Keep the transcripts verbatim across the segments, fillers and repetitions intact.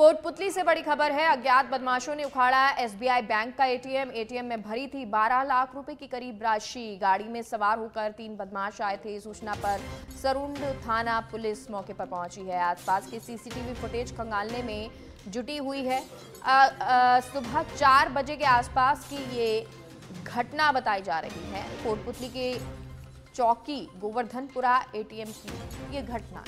कोटपुतली से बड़ी खबर है। अज्ञात बदमाशों ने उखाड़ा एसबीआई बैंक का एटीएम। एटीएम में भरी थी बारह लाख रुपए की करीब राशि। गाड़ी में सवार होकर तीन बदमाश आए थे। सूचना पर सरुंड थाना पुलिस मौके पर पहुंची है। आसपास के सीसीटीवी फुटेज खंगालने में जुटी हुई है। आ, आ, सुबह चार बजे के आसपास की ये घटना बताई जा रही है। कोटपुतली के चौकी गोवर्धनपुरा एटीएम की ये घटना।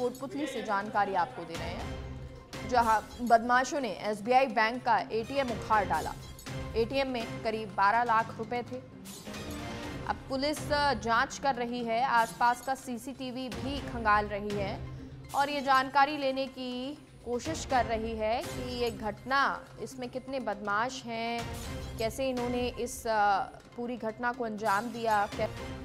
कोटपुतली से जानकारी आपको दे रहे हैं, जहां बदमाशों ने एसबीआई बैंक का एटीएम उखाड़ डाला। एटीएम में करीब बारह लाख रुपए थे। अब पुलिस जांच कर रही है, आसपास का सीसीटीवी भी खंगाल रही है और ये जानकारी लेने की कोशिश कर रही है कि ये घटना, इसमें कितने बदमाश हैं, कैसे इन्होंने इस पूरी घटना को अंजाम दिया।